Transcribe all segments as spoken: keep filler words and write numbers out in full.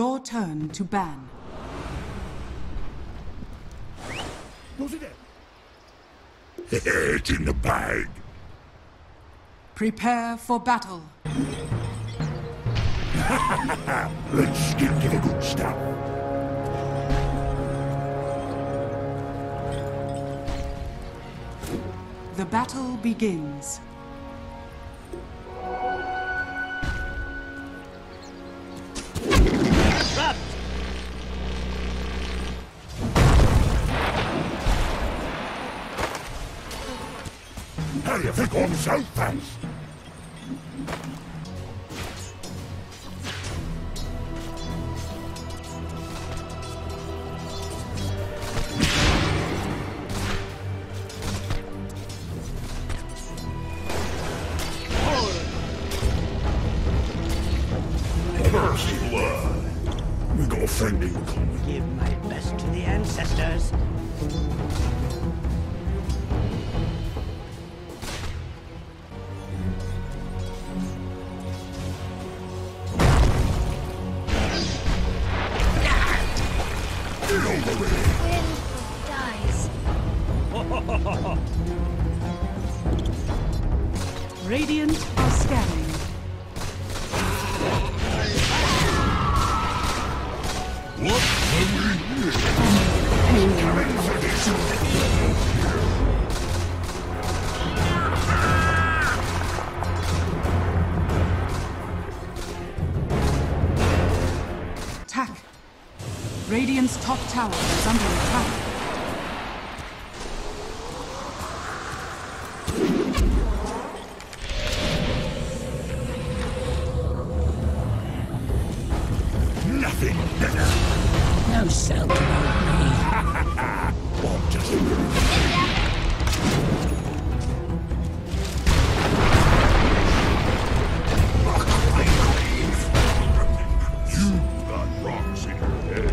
Your turn to ban. What's it? It's in the bag. Prepare for battle. Let's skip to the good stuff. The battle begins. How do you think I'm so fast? Mercy, Lord. We got a friend in common. Give my best to the ancestors. Radiant are scanning. What can we do? Attack! Radiant's top tower is under attack. No self about me. What does it mean? You got rocks in your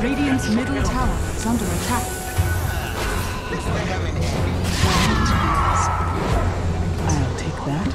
Radiant's middle tower is under attack. I'll take that.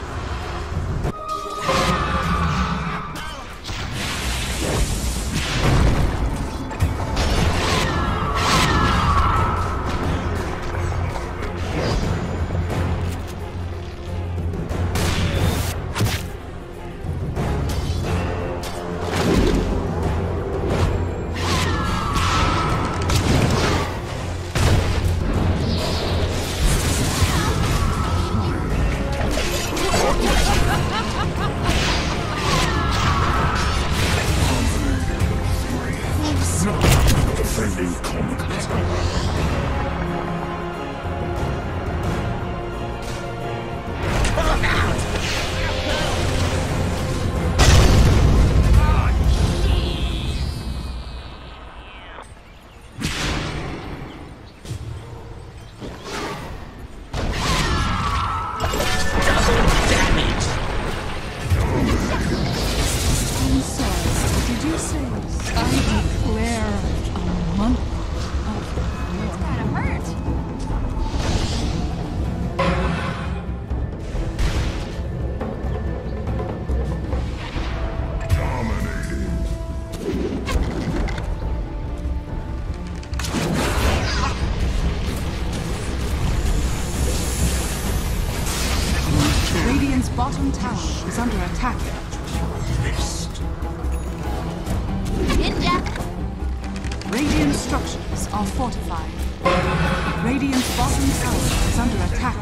bottom tower is under attack. Radiant structures are fortified. Radiant's bottom tower is under attack.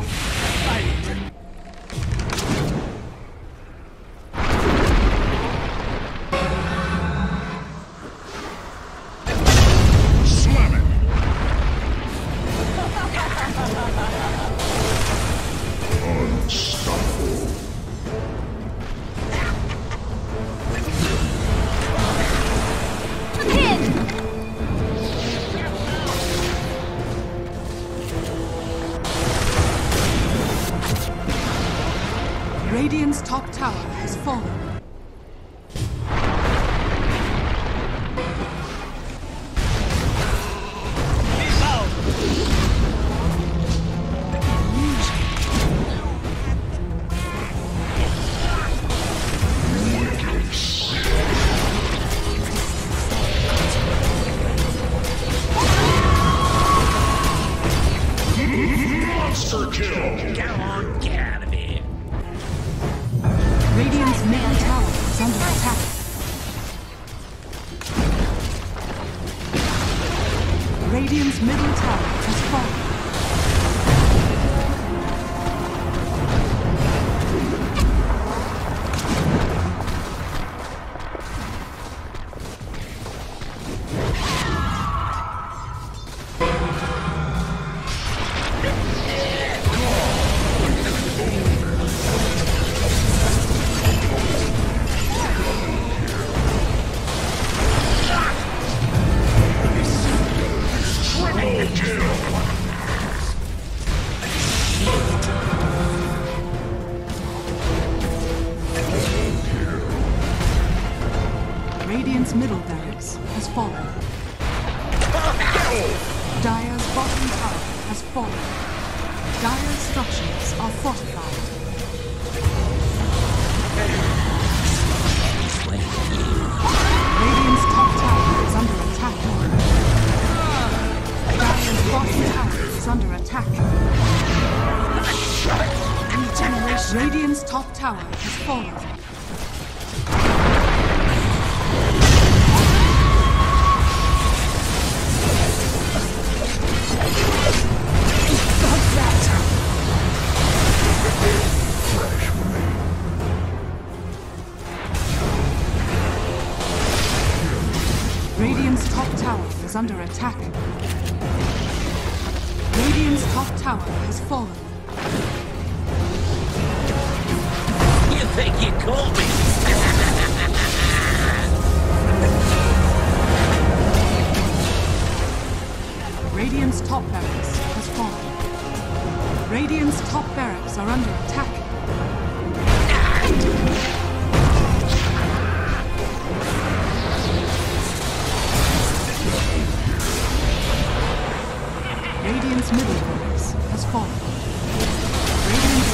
Radiant's top tower has fallen. Radiant's middle tower has fallen. Radiant's middle barracks has fallen. Dire's bottom tower has fallen. Dire's structures are fortified. Radiant's top tower is under attack. Dire's bottom tower is under attack. Radiant's top tower has fallen. Radiant's top tower is under attack. Radiant's top tower has fallen. You think you called me? Radiant's top barracks has fallen. Radiant's top barracks are under attack. Radiant's middle barracks has fallen. Radiant's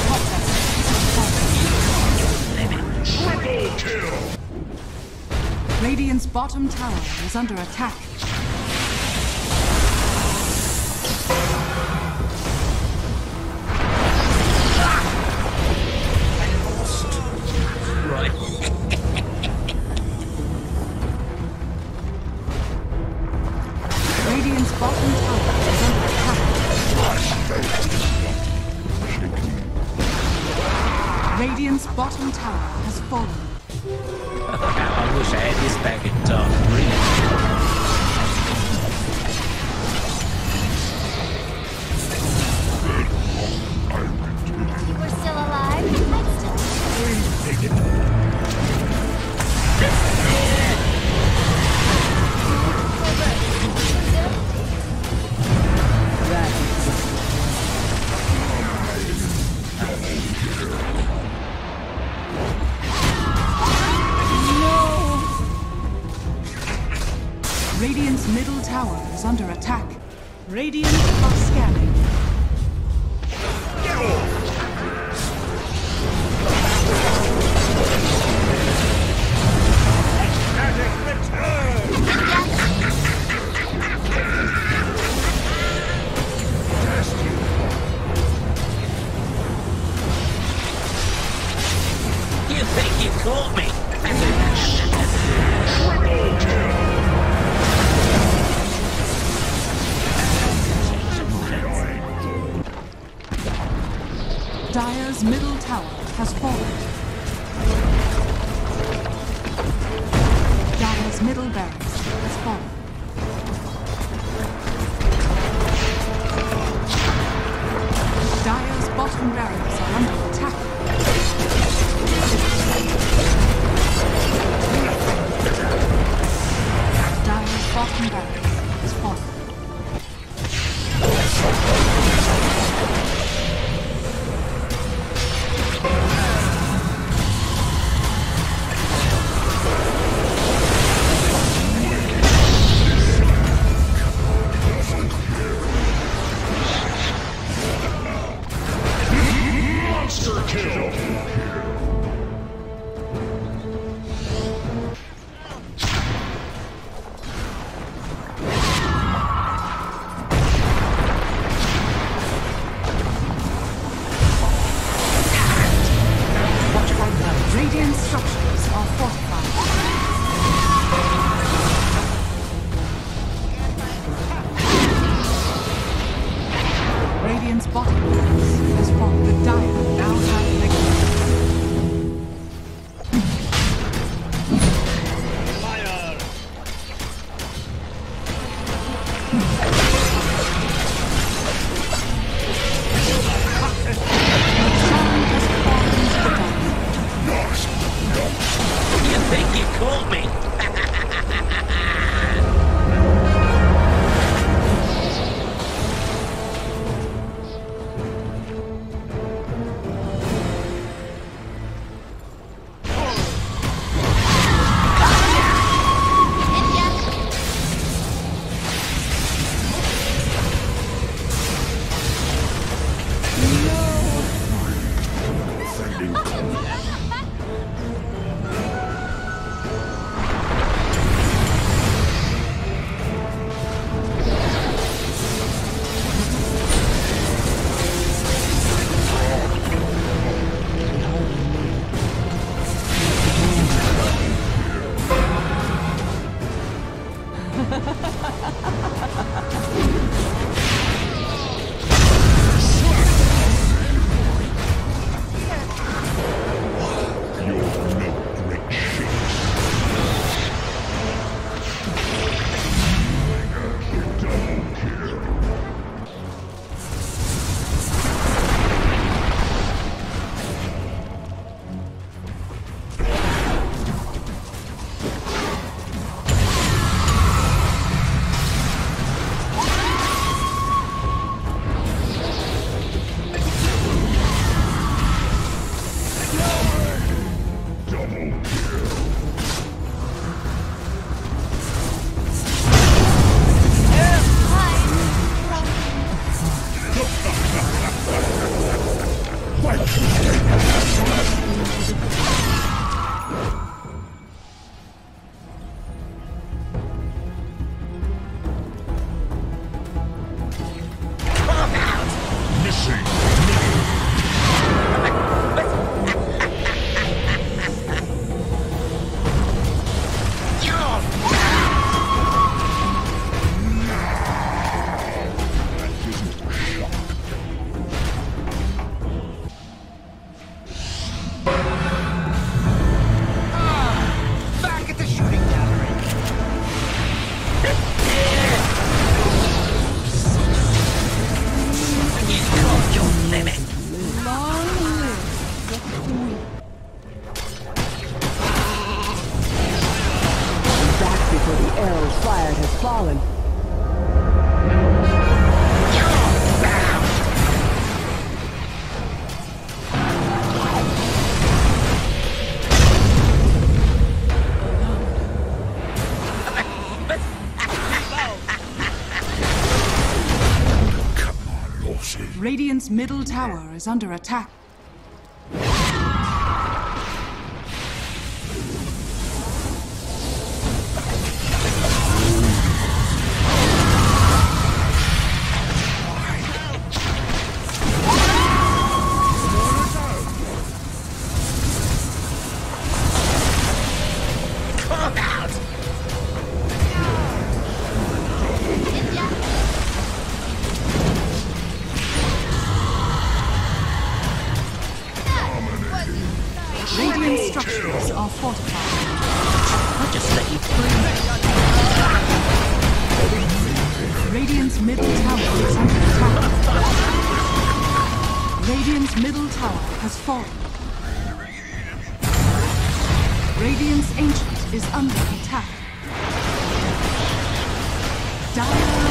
top barracks has fallen. Triple kill! Radiant's bottom tower is under attack. Radiant's bottom tower is under attack. Radiant's bottom tower has fallen. I wish I had this back in dark green. You were still alive? I'm still alive. Radiant's middle tower is under attack. Radiant are scanning. Dire's middle tower has fallen. Dire's middle barracks has fallen. Dire's bottom barracks are under attack. Dire's bottom barracks has fallen. Radiant's middle tower is under attack. are fortified. I just let you through. Radiant's middle tower is under attack. Radiant's middle tower has fallen. Radiant's ancient is under attack. Dire